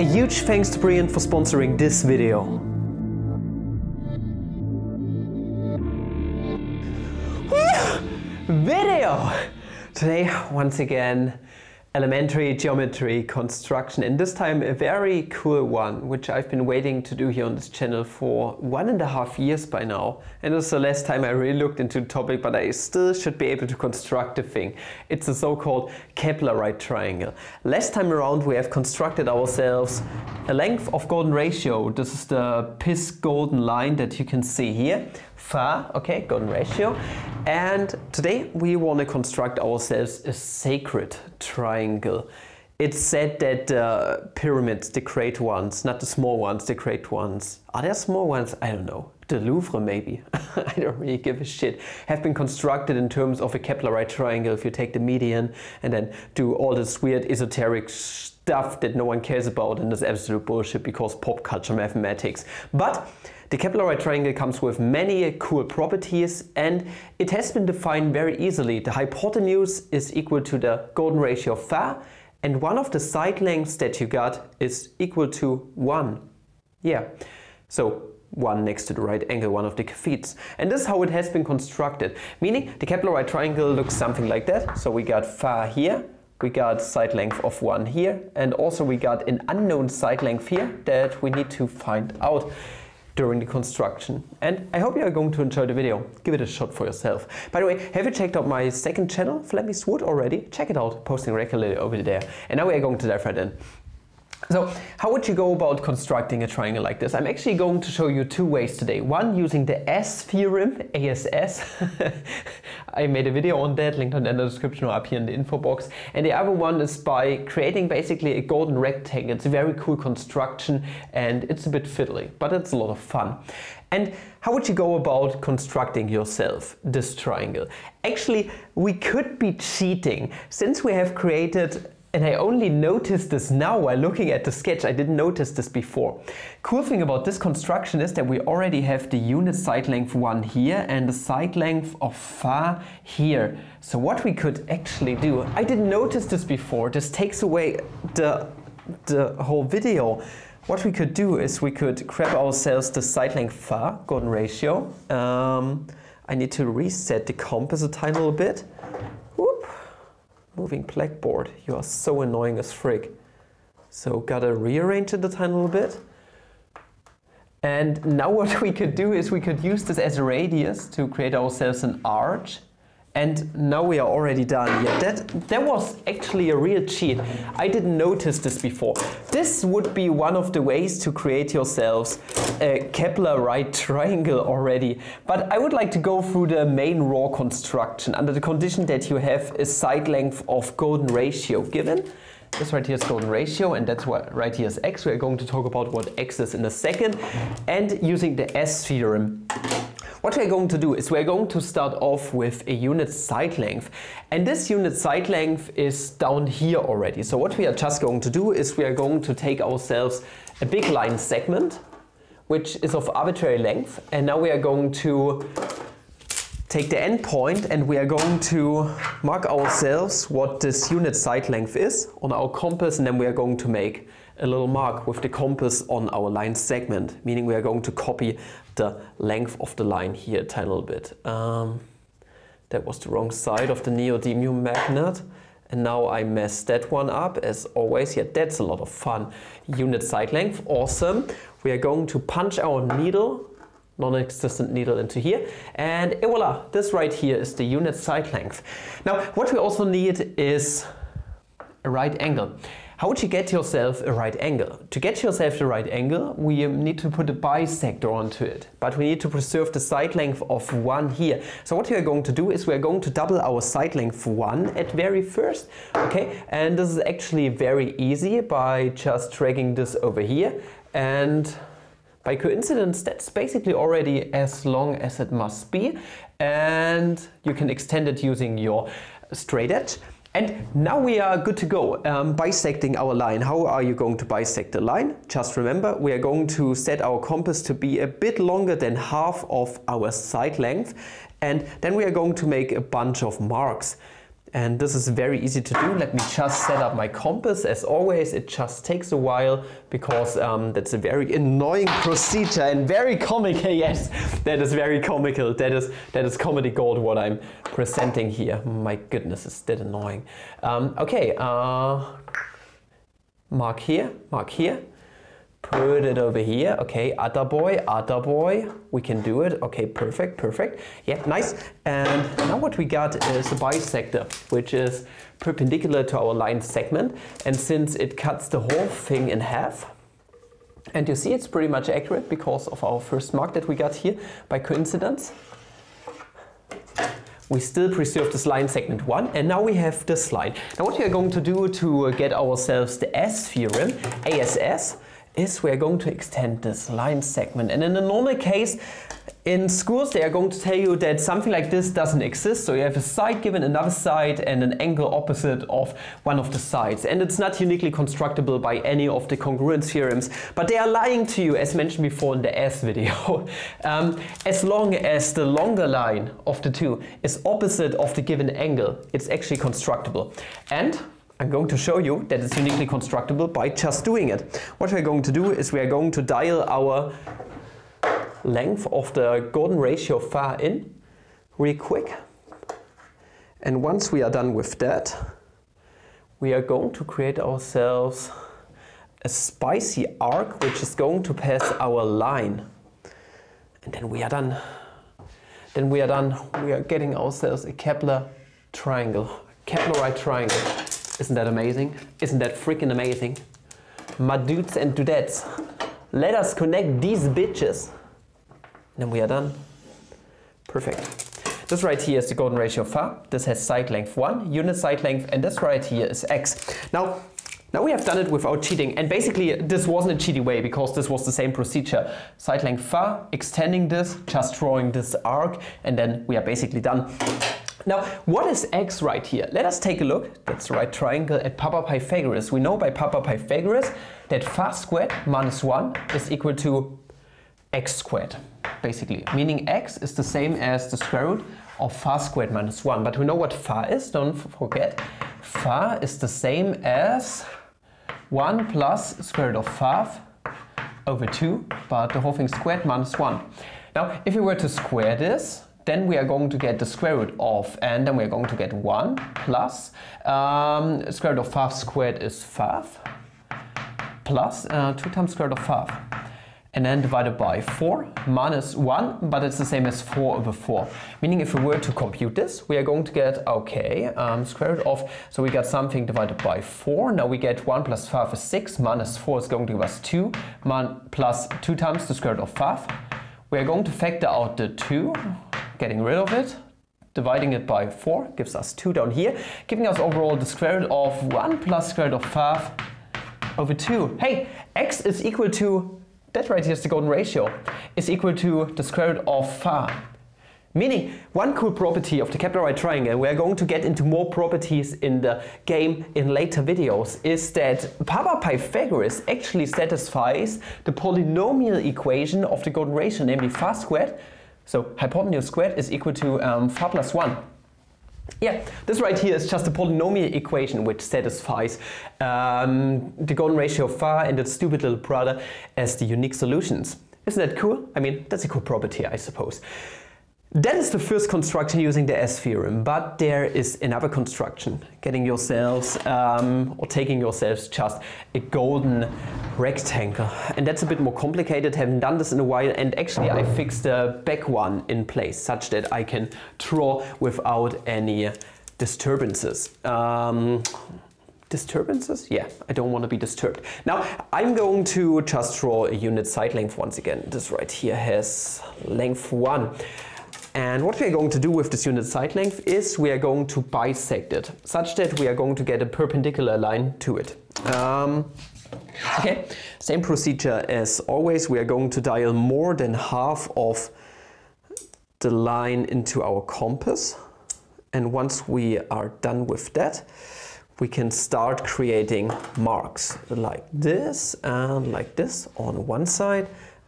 A huge thanks to Brilliant for sponsoring this video. Video! Today, once again, elementary geometry construction, and this time a very cool one, which I've been waiting to do here on this channel for 1.5 years by now. And it's the last time I really looked into the topic, but I still should be able to construct the thing. It's the so-called Kepler right triangle. Last time around we have constructed ourselves a length of golden ratio. This is the PIS golden line that you can see here. Far, okay, golden ratio. And today we want to construct ourselves a sacred triangle. It's said that pyramids, the great ones, not the small ones, the great ones. Are there small ones? I don't know. The Louvre maybe, I don't really give a shit, have been constructed in terms of a Kepler right triangle if you take the median and then do all this weird esoteric stuff that no one cares about, and that's absolute bullshit because pop culture mathematics. But the Kepler right triangle comes with many cool properties, and it has been defined very easily. The hypotenuse is equal to the golden ratio phi, and one of the side lengths that you got is equal to 1. Yeah, so 1 next to the right angle, one of the cathetes. And this is how it has been constructed, meaning the Kepler right triangle looks something like that. So we got phi here, we got side length of 1 here, and also we got an unknown side length here that we need to find out during the construction. And I hope you are going to enjoy the video. Give it a shot for yourself. By the way, have you checked out my second channel, Flammy's Wood, already? Check it out, posting regularly over there. And now we are going to dive right in. So, how would you go about constructing a triangle like this? I'm actually going to show you two ways today. One, using the S theorem, ASS. I made a video on that, linked in the description or up here in the info box. And the other one is by creating basically a golden rectangle. It's a very cool construction and it's a bit fiddly, but it's a lot of fun. And how would you go about constructing yourself this triangle? Actually, we could be cheating since we have created, and I only noticed this now while looking at the sketch, I didn't notice this before. Cool thing about this construction is that we already have the unit side length 1 here and the side length of phi here. So what we could actually do, I didn't notice this before, this takes away the whole video. What we could do is we could grab ourselves the side length phi, golden ratio. I need to reset the compass a tiny little bit. Moving blackboard, you are so annoying as frick. So gotta rearrange it a tiny little bit. And now what we could do is we could use this as a radius to create ourselves an arch. And now we are already done. Yeah, that was actually a real cheat. I didn't notice this before. This would be one of the ways to create yourselves a Kepler right triangle already. But I would like to go through the main raw construction under the condition that you have a side length of golden ratio given. This right here is golden ratio, and that's what right here is x. We are going to talk about what x is in a second. And using the S theorem, what we're going to do is we're going to start off with a unit side length, and this unit side length is down here already. So what we are just going to do is we are going to take ourselves a big line segment, which is of arbitrary length, and now we are going to take the end point and we are going to mark ourselves what this unit side length is on our compass, and then we are going to make a little mark with the compass on our line segment, meaning we are going to copy the length of the line here a tiny little bit. That was the wrong side of the neodymium magnet, and now I messed that one up as always. Yeah, that's a lot of fun. Unit side length, awesome. We are going to punch our needle, non-existent needle, into here, and voila, this right here is the unit side length. Now what we also need is a right angle. How would you get yourself a right angle? To get yourself the right angle, we need to put a bisector onto it, but we need to preserve the side length of 1 here. So what we are going to do is we are going to double our side length 1 at very first, okay? And this is actually very easy by just dragging this over here, and by coincidence that's basically already as long as it must be, and you can extend it using your straight edge. And now we are good to go, bisecting our line. How are you going to bisect the line? Just remember, we are going to set our compass to be a bit longer than half of our side length, and then we are going to make a bunch of marks. and this is very easy to do. Let me just set up my compass. As always, it just takes a while because that's a very annoying procedure and very comical. Yes, that is very comical. That is comedy gold what I'm presenting here. My goodness, is that annoying. Okay, mark here, mark here. Put it over here. Okay, atta boy, we can do it. Okay, perfect, perfect. Yeah, nice. And now what we got is a bisector, which is perpendicular to our line segment. And since it cuts the whole thing in half, and you see it's pretty much accurate because of our first mark that we got here by coincidence. We still preserve this line segment 1, and now we have this line. Now what we are going to do to get ourselves the S theorem, ASS, is we are going to extend this line segment. And in a normal case, in schools, they are going to tell you that something like this doesn't exist. So you have a side given another side and an angle opposite of one of the sides. And it's not uniquely constructible by any of the congruence theorems, but they are lying to you, as mentioned before in the S video. As long as the longer line of the two is opposite of the given angle, it's actually constructible. And I'm going to show you that it's uniquely constructible by just doing it. What we're going to do is we are going to dial our length of the Gordon ratio far in real quick. And once we are done with that, we are going to create ourselves a spicy arc which is going to pass our line. And then we are done. Then we are done. We are getting ourselves a Kepler triangle. Kepler right triangle. Isn't that amazing? Isn't that freaking amazing? My dudes and dudettes, let us connect these bitches. And then we are done. Perfect. This right here is the Gordon ratio phi. This has side length 1, unit side length, and this right here is x. Now we have done it without cheating, and basically this wasn't a cheaty way because this was the same procedure. Side length phi, extending this, just drawing this arc, and then we are basically done. Now, what is x right here? Let us take a look. That's the right triangle at Papa Pythagoras. We know by Papa Pythagoras that phi squared minus 1 is equal to x squared. Basically, meaning x is the same as the square root of phi squared minus 1. But we know what phi is, don't forget. Phi is the same as 1 plus square root of phi over 2, but the whole thing squared minus 1. Now, if we were to square this, then we are going to get the square root of, and then we are going to get 1 plus, square root of phi squared is phi, plus 2 times square root of phi. And then divided by 4 minus 1, but it's the same as 4 over 4. Meaning if we were to compute this, we are going to get, okay, square root of, so we got something divided by 4. Now we get 1 plus 5 is 6, minus 4 is going to give us 2, plus 2 times the square root of 5. We are going to factor out the 2, getting rid of it. Dividing it by 4 gives us 2 down here, giving us overall the square root of 1 plus square root of 5 over 2. Hey, x is equal to, that right here is the Gordon ratio, is equal to the square root of phi. Meaning, one cool property of the Kepler right triangle, we are going to get into more properties in the game in later videos, is that Papa Pythagoras actually satisfies the polynomial equation of the Gordon ratio, namely phi squared, so hypotenuse squared is equal to phi plus 1. Yeah, this right here is just a polynomial equation which satisfies the Gordon ratio of phi and its stupid little brother as the unique solutions. Isn't that cool? I mean, that's a cool property, I suppose. That is the first construction using the S theorem, but there is another construction, getting yourselves or taking yourselves just a golden rectangle. And that's a bit more complicated, haven't done this in a while, and actually I fixed the back one in place such that I can draw without any disturbances. Disturbances? Yeah, I don't want to be disturbed. Now, I'm going to just draw a unit side length once again. This right here has length 1. And what we are going to do with this unit side length is we are going to bisect it, such that we are going to get a perpendicular line to it. Okay, same procedure as always. We are going to dial more than half of the line into our compass. And once we are done with that, we can start creating marks like this on one side.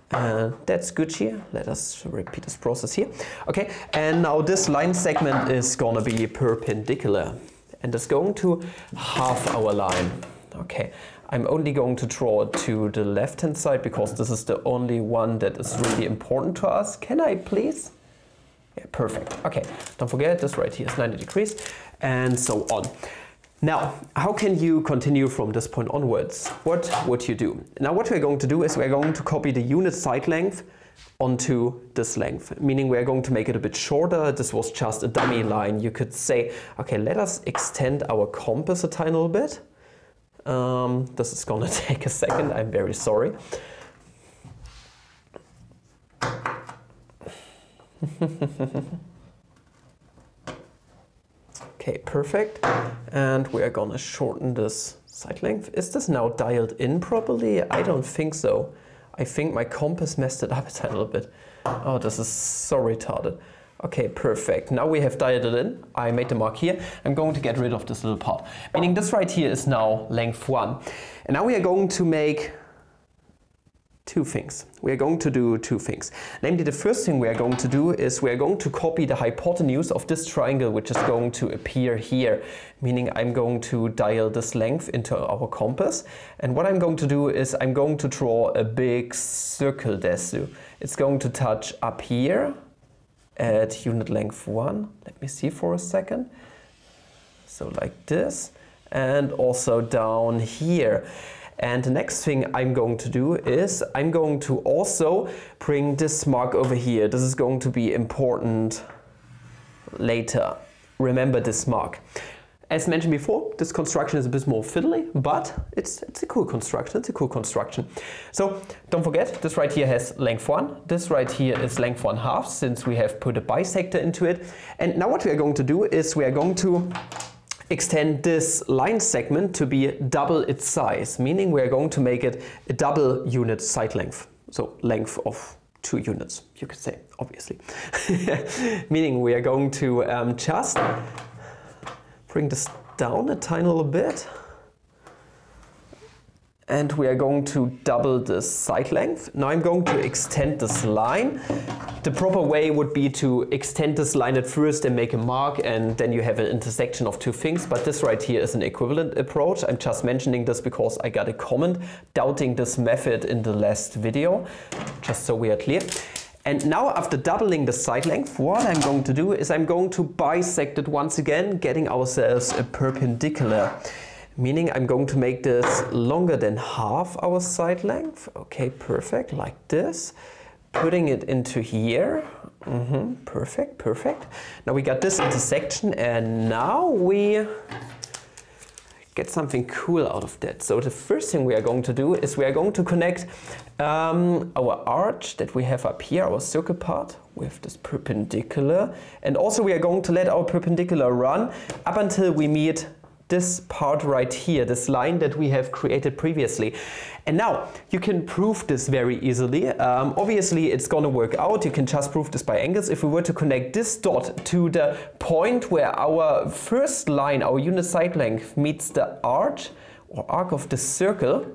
That's good here. Let us repeat this process here. Okay, and now this line segment is gonna be perpendicular and is going to half our line. Okay, I'm only going to draw it to the left-hand side because this is the only one that is really important to us. Can I please? Yeah, perfect. Okay, don't forget this right here is 90 degrees and so on. Now, how can you continue from this point onwards? What would you do? Now, what we're going to do is we're going to copy the unit side length onto this length, meaning we're going to make it a bit shorter. This was just a dummy line. You could say, okay, let us extend our compass a tiny little bit. This is gonna take a second, I'm very sorry. Okay, perfect. And we are gonna shorten this side length. Is this now dialed in properly? I don't think so. I think my compass messed it up a tiny little bit. Oh, this is so retarded. Okay, perfect. Now we have dialed it in. I made the mark here. I'm going to get rid of this little part. Meaning this right here is now length 1. And now we are going to make two things. We are going to do two things. Namely, the first thing we are going to do is we are going to copy the hypotenuse of this triangle, which is going to appear here. Meaning I'm going to dial this length into our compass. And what I'm going to do is I'm going to draw a big circle desu. It's going to touch up here at unit length 1. Let me see for a second. So like this. And also down here. And the next thing I'm going to do is I'm going to also bring this mark over here. This is going to be important later. Remember this mark. As mentioned before, this construction is a bit more fiddly, but it's a cool construction. It's a cool construction. So don't forget, this right here has length 1. This right here is length 1/2, since we have put a bisector into it. And now what we are going to do is we are going to extend this line segment to be double its size, meaning we are going to make it a double unit side length. So length of 2 units, you could say, obviously. Meaning we are going to just bring this down a tiny little bit. And we are going to double this side length. Now I'm going to extend this line. The proper way would be to extend this line at first and make a mark, and then you have an intersection of two things. But this right here is an equivalent approach. I'm just mentioning this because I got a comment doubting this method in the last video, just so we are clear. And now after doubling the side length, what I'm going to do is I'm going to bisect it once again, getting ourselves a perpendicular. Meaning I'm going to make this longer than half our side length. Okay, perfect, like this. Putting it into here. Perfect, perfect. Now we got this intersection, and now we get something cool out of that. So the first thing we are going to do is we are going to connect our arch that we have up here, our circle part, with this perpendicular. And also we are going to let our perpendicular run up until we meet this part right here, this line that we have created previously. And now you can prove this very easily. Obviously it's gonna work out. You can just prove this by angles. If we were to connect this dot to the point where our first line, our unit side length, meets the arch or arc of the circle,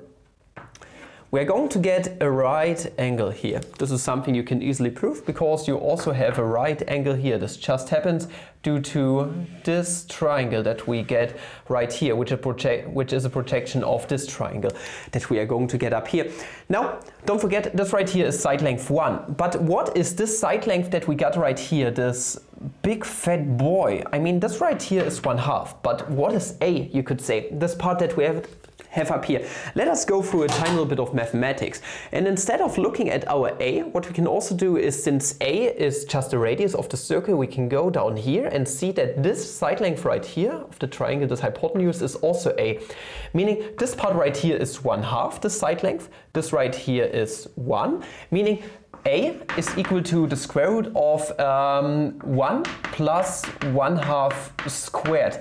we're going to get a right angle here. This is something you can easily prove because you also have a right angle here. This just happens due to this triangle that we get right here, which is a projection of this triangle that we are going to get up here. Now, don't forget, this right here is side length 1. But what is this side length that we got right here, this big fat boy? I mean, this right here is 1/2, but what is A, you could say? This part that we have up here. Let us go through a tiny little bit of mathematics. And instead of looking at our A, what we can also do is, since A is just the radius of the circle, we can go down here and see that this side length right here of the triangle, this hypotenuse, is also A. Meaning this part right here is 1/2, this side length. This right here is 1. Meaning A is equal to the square root of 1 plus 1/2 squared.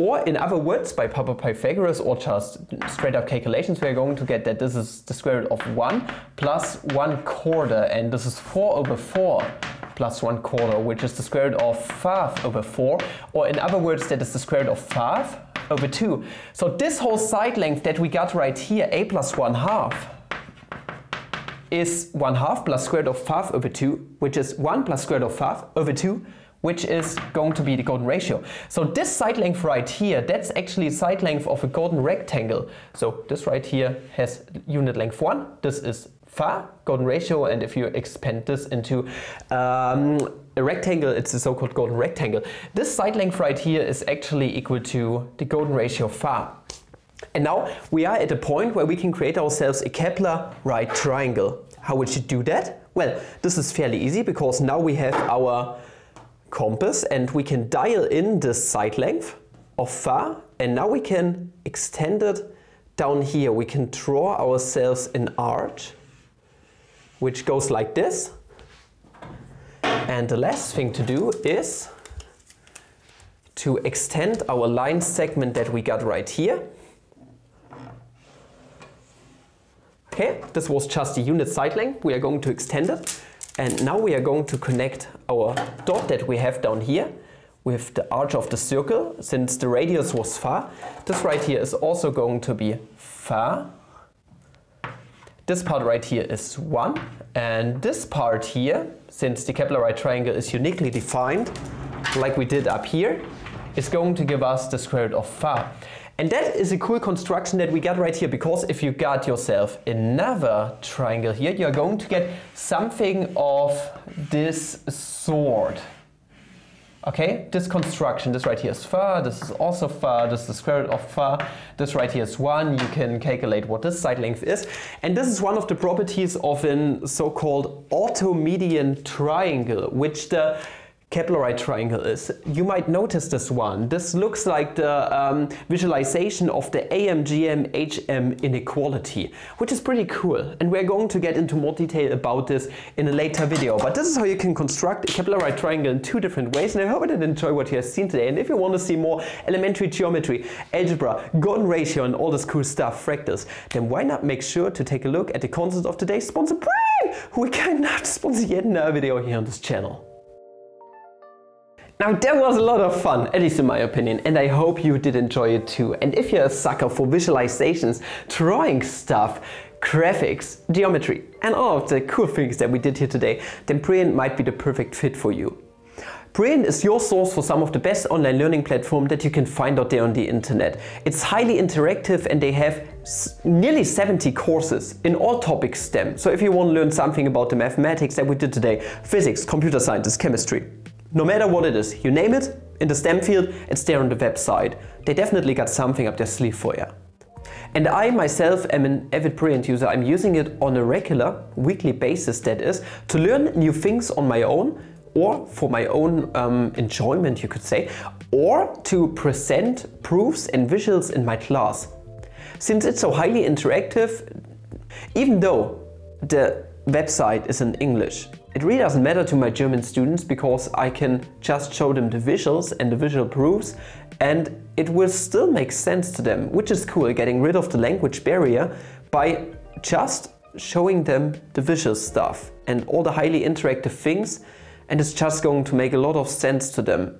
Or in other words, by Papa Pythagoras or just straight up calculations, we are going to get that this is the square root of 1 plus 1/4, and this is 4/4 plus 1/4, which is the square root of 5/4, or in other words, that is the square root of 5/2. So this whole side length that we got right here, A plus 1/2, is 1/2 plus square root of 5/2, which is 1 plus square root of 5/2, which is going to be the golden ratio. So this side length right here, that's actually side length of a golden rectangle. So this right here has unit length 1. This is far, golden ratio, and if you expand this into a rectangle, it's the so-called golden rectangle. This side length right here is actually equal to the golden ratio far. And now we are at a point where we can create ourselves a Kepler right triangle. How would you do that? Well, this is fairly easy because now we have our compass and we can dial in the side length of far, and now we can extend it down here. We can draw ourselves an arch which goes like this, and the last thing to do is to extend our line segment that we got right here. Okay, this was just the unit side length. We are going to extend it, and now we are going to connect our dot that we have down here with the arch of the circle. Since the radius was far, this right here is also going to be far. This part right here is 1, and this part here, since the Kepler right triangle is uniquely defined, like we did up here, is going to give us the square root of far. And that is a cool construction that we got right here, because if you got yourself another triangle here, you're going to get something of this sort. Okay, this construction, this right here is far, this is also far, this is the square root of far, this right here is 1, you can calculate what this side length is. And this is one of the properties of an so-called automedian triangle, which the Kepler right triangle is. You might notice this one. This looks like the visualization of the AMGMHM inequality, which is pretty cool. And we're going to get into more detail about this in a later video. But this is how you can construct a Kepler right triangle in two different ways. And I hope you did enjoy what you have seen today. And if you want to see more elementary geometry, algebra, golden ratio, and all this cool stuff, fractals, then why not make sure to take a look at the content of today's sponsor, Brilliant, who cannot sponsor yet another video here on this channel. Now that was a lot of fun, at least in my opinion, and I hope you did enjoy it too. And if you're a sucker for visualizations, drawing stuff, graphics, geometry, and all of the cool things that we did here today, then Brilliant might be the perfect fit for you. Brilliant is your source for some of the best online learning platforms that you can find out there on the internet. It's highly interactive and they have nearly 70 courses in all topics STEM. So if you want to learn something about the mathematics that we did today, physics, computer science, chemistry, no matter what it is, you name it, in the STEM field, it's there on the website. They definitely got something up their sleeve for you. And I myself am an avid Brilliant user. I'm using it on a regular, weekly basis, that is, to learn new things on my own, or for my own enjoyment, you could say, or to present proofs and visuals in my class. Since it's so highly interactive, even though the website is in English, it really doesn't matter to my German students, because I can just show them the visuals and the visual proofs and it will still make sense to them, which is cool, getting rid of the language barrier by just showing them the visual stuff and all the highly interactive things, and it's just going to make a lot of sense to them.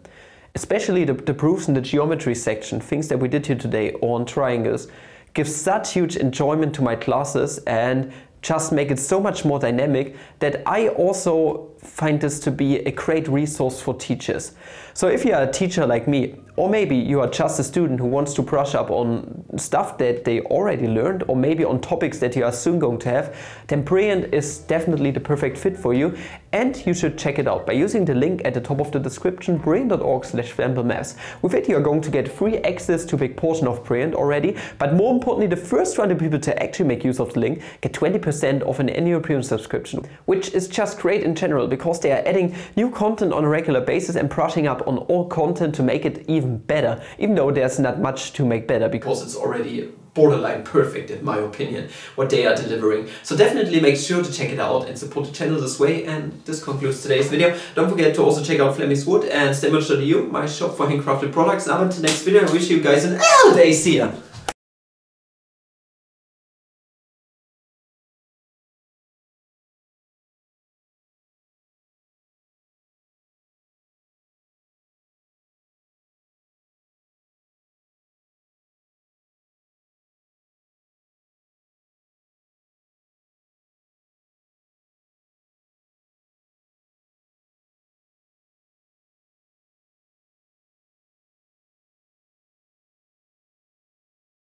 Especially the proofs in the geometry section, things that we did here today on triangles, gives such huge enjoyment to my classes and just make it so much more dynamic that I also find this to be a great resource for teachers. So if you are a teacher like me, or maybe you are just a student who wants to brush up on stuff that they already learned, or maybe on topics that you are soon going to have, then Brilliant is definitely the perfect fit for you, and you should check it out by using the link at the top of the description, brilliant.org/flammymaths. With it you are going to get free access to a big portion of Brilliant already, but more importantly, the first 200 people to actually make use of the link get 20% off an annual Premium subscription, which is just great in general, because they are adding new content on a regular basis and brushing up on all content to make it even better, even though there's not much to make better, because it's already borderline perfect in my opinion what they are delivering. So definitely make sure to check it out and support the channel this way. And this concludes today's video. Don't forget to also check out Flammy's Wood and Stemerch.eu, my shop for handcrafted products. And up until next video, I wish you guys an all day see ya.